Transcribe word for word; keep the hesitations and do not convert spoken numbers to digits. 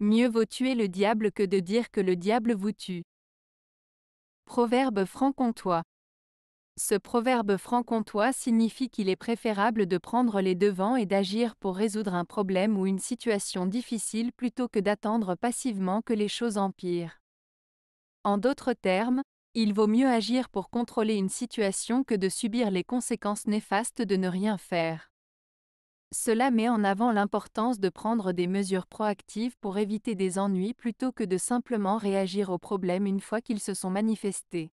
Mieux vaut tuer le diable que de dire que le diable vous tue. Proverbe franc-comtois. Ce proverbe franc-comtois signifie qu'il est préférable de prendre les devants et d'agir pour résoudre un problème ou une situation difficile plutôt que d'attendre passivement que les choses empirent. En d'autres termes, il vaut mieux agir pour contrôler une situation que de subir les conséquences néfastes de ne rien faire. Cela met en avant l'importance de prendre des mesures proactives pour éviter des ennuis plutôt que de simplement réagir aux problèmes une fois qu'ils se sont manifestés.